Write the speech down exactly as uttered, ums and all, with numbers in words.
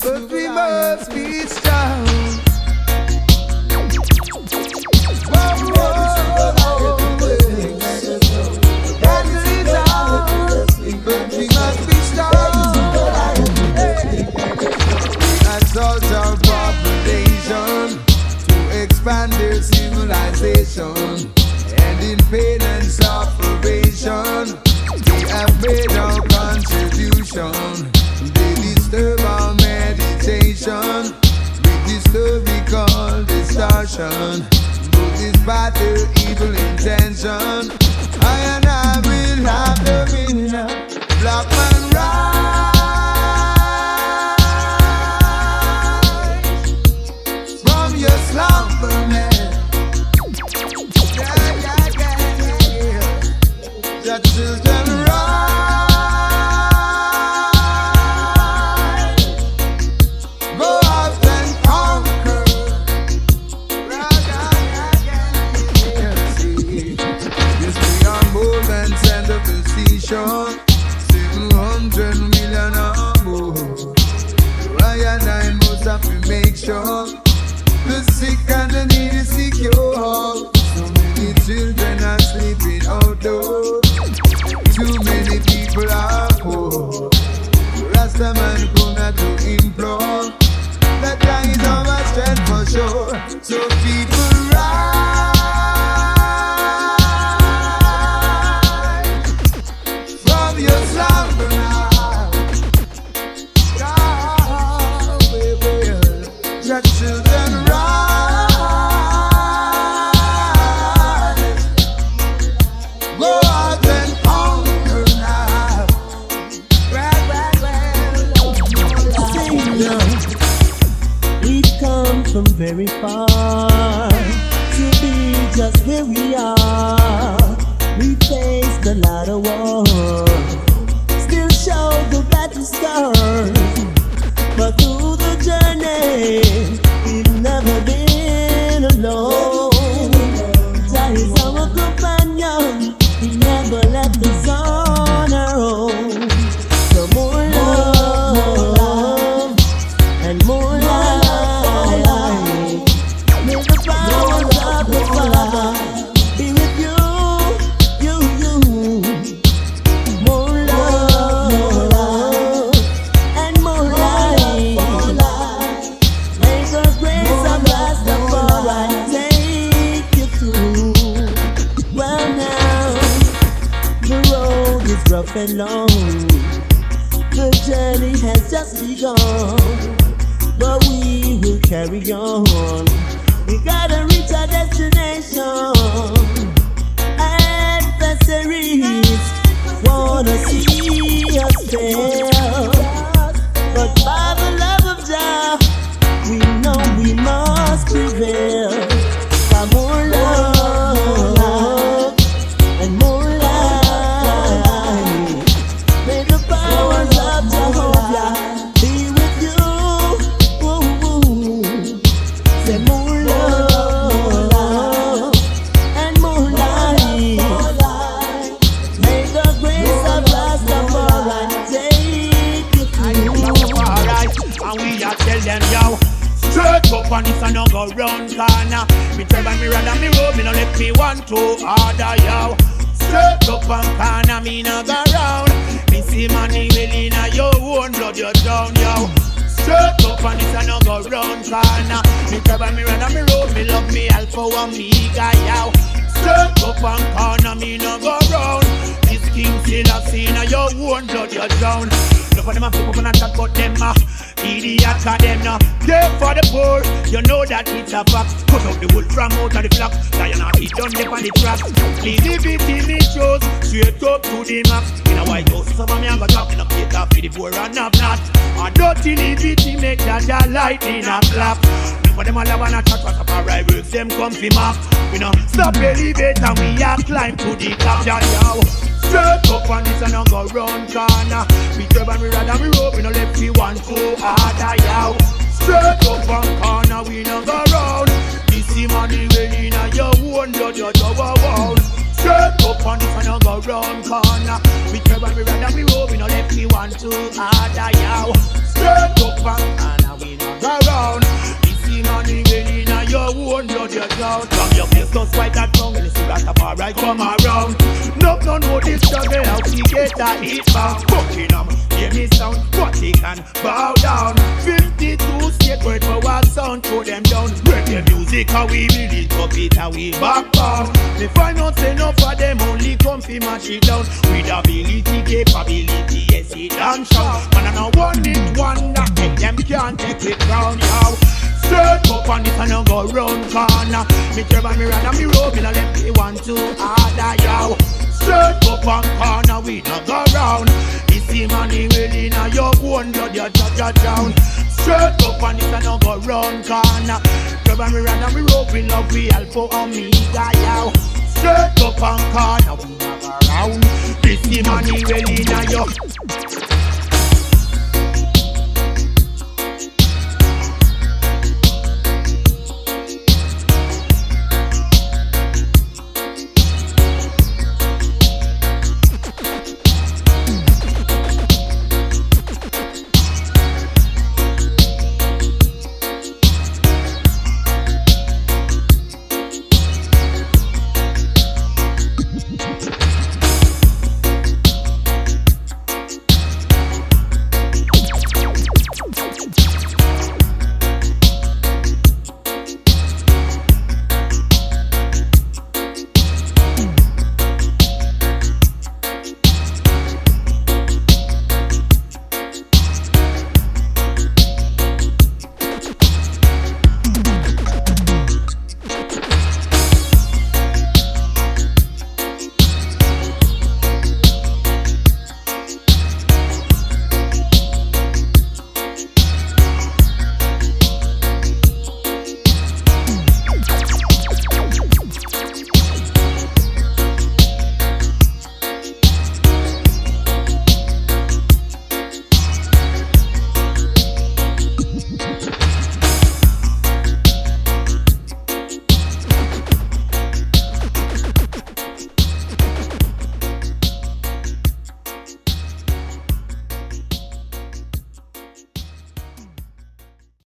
But we must be strong. Expand their civilization, and in pain and sufferation, they have made our contribution. They disturb our meditation with this love we call distortion. But despite their evil intention, I and I will have dominion. Black man rise. seven hundred million or more. I and I must have to make sure the sick and the needy secure. So many children are sleeping outdoors, too many people are poor. Rastaman come out to implore that God is our strength for sure. So people rise. From very far to be just where we are, we faced a lot of wars, still show the battle scars, but through the journey we've never been alone. Jah is our companion, he never left us on our own. So more love, more love, and more love. Rough and long, the journey has just begun, but we will carry on. We gotta reach our destination. Adversaries wanna see us fail, but by the love of God, we know we must prevail. By more love. Round corner, me try by me run and me road, me no let me one to order yo. Straight up and corner, me no go round. Me see money well inna your own blood, you down yo. Straight up and this a no go round corner. Me try by me run and me road, me love me alpha omega yo. Straight up and corner, me no go round. This king still a see inna your own blood, you down. Look for them a pick up and a chat, but them a idiots are them now. Care for the poor, you know that it's a fact. Cut out the wool from out of the flock. Lion are beat down left on the track. Leave the victim in shows, straight up to the max. In a white house, some of me have a top. In a theater for the poor and a flat. And dirty the victim make that the lightning a clap. For them all I wanna chat, but up our rivals, them come to map. We know, stop elevator, we are climb to the top. Yeah, yeah. Straight up on this and I go round corner. Me drive and me ride and me rope, we no left me one so hard yow. Straight up on corner, we no go round. This is money well inna your own blood, you go round. Straight up fun for no go round corner. We care when we ride and we roll, we no left we want to harder, yow. Straight up and and we no go round. It's in on the vein in your own blood, your town. From your place to swipe that tongue and see that up alright come around. No, no, no, this struggle out, we get that hit back. Fucking up, give me sound, but they can bow down. Fifty-two sacred for our sound, throw them down. Spread the music how we build it up, it how we back down. They find out enough for them only come to match it down. With ability, capability, yes it and shout. Man, I know one it, one that take them can't take it round now. Straight up on it and I go round corner. Me care about me run and me roll, me no let me want to harder, yow. Straight up on corner, we no go round. This money will in a your own blood, your touch down. Straight up on it and I go round corner. Grab and we run and we rope, we love, we alpha omega, yow. Straight up on corner, we no go round. This money will in a your